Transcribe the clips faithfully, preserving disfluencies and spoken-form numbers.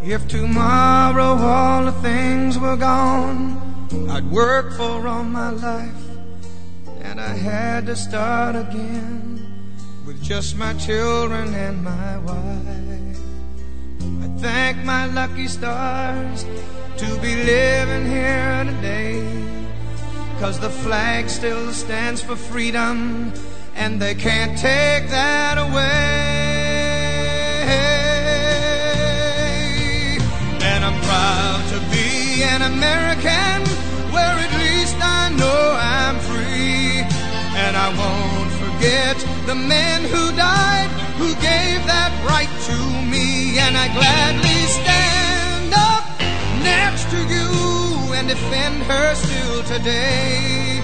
If tomorrow all the things were gone I'd worked for all my life, and I had to start again with just my children and my wife, I thank my lucky stars to be living here today, 'cause the flag still stands for freedom and they can't take that away. I'm proud to be an American, where at least I know I'm free. And I won't forget the men who died, who gave that right to me. And I gladly stand up next to you and defend her still today,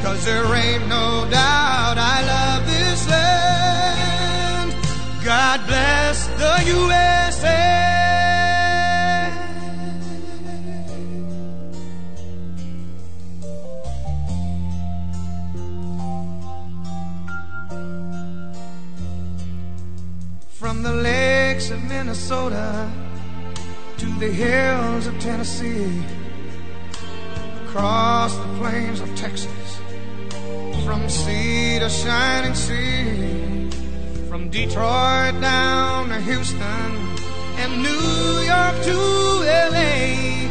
'cause there ain't no doubt I love this land. God bless the U S A. From the lakes of Minnesota to the hills of Tennessee, across the plains of Texas, from sea to shining sea, from Detroit down to Houston and New York to L A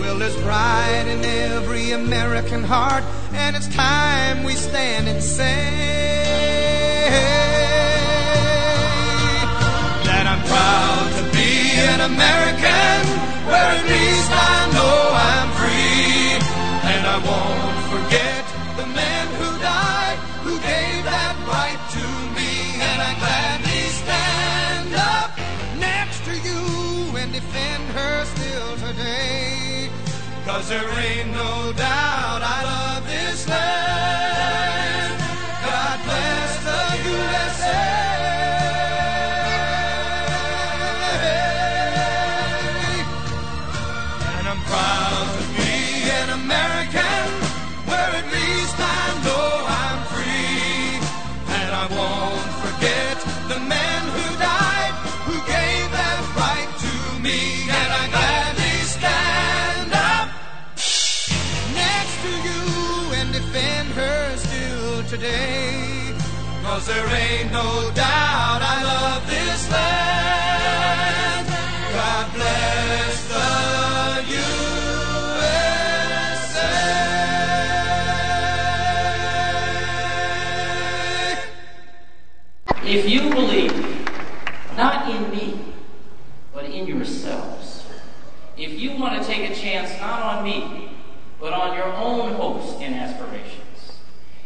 Well, there's pride in every American heart, and it's time we stand and say that I'm proud to be an American, where at least I know I'm free. And I won't forget the men who died, who gave that right to me. And I gladly stand up next to you and defend her still today, 'cause there ain't no doubt I love this land. God bless the U S A. Today, 'cause there ain't no doubt I love this land. God bless the U S A. If you believe not in me, but in yourselves, if you want to take a chance not on me, but on your own hopes and aspirations,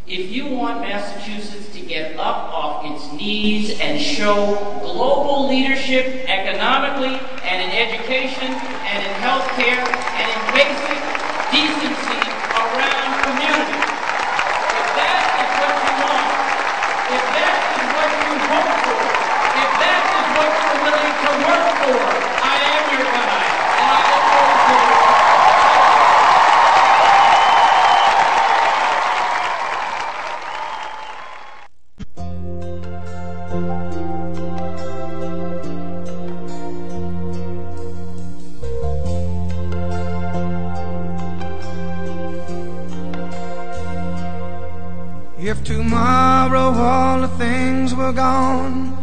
if you want Massachusetts to get up off its knees and show global leadership economically and in education and in healthcare and in basic decency around community, if that is what you want, if that is what you hope for, if that is what you're willing to work for, I am your guy, and I look forward to it. If tomorrow all the things were gone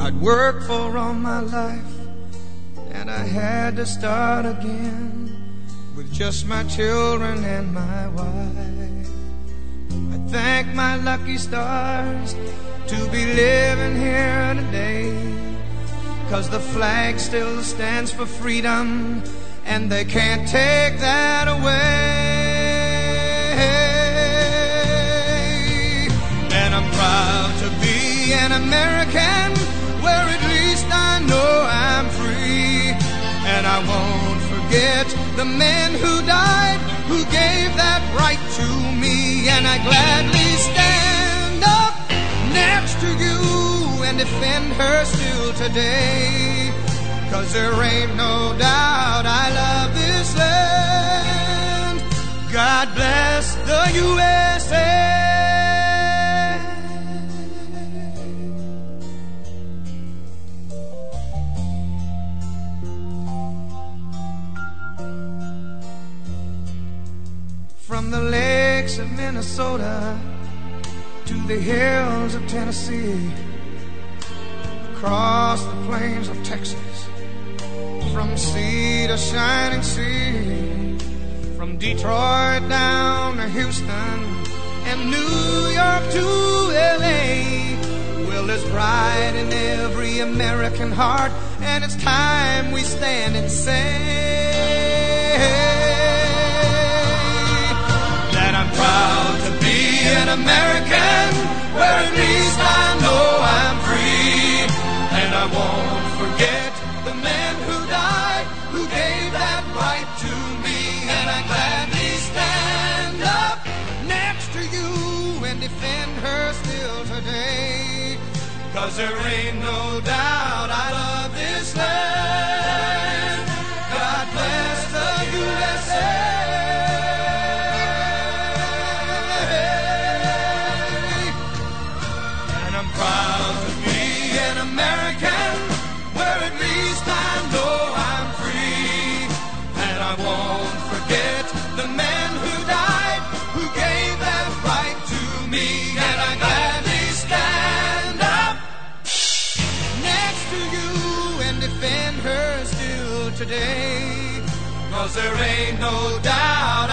I'd worked for all my life, and I had to start again with just my children and my wife, I thank my lucky stars to be living here today, 'cause the flag still stands for freedom and they can't take that away. And I'm proud to be an American, where at least I know I'm free. And I won't forget the men who died, who gave that right to me. And I gladly stand up next to you and defend her still today, 'cause there ain't no doubt I love this land. God bless the U S A. From the lakes of Minnesota to the hills of Tennessee, across the plains of Texas, from sea to shining sea, from Detroit down to Houston and New York to L A Well, it's bright in every American heart, and it's time we stand and say that I'm proud to be an American, where at least I know I'm free, and I won't forget the men who died, who gave that right to me. And I gladly stand up next to you and defend her still today, 'cause there ain't no doubt I love this land. God bless the U S A. And I'm proud to be an American, where at least I know I'm free, and I won't forget the man who died, who gave that right to me. And I gladly stand up next to you and defend her still today, 'cause there ain't no doubt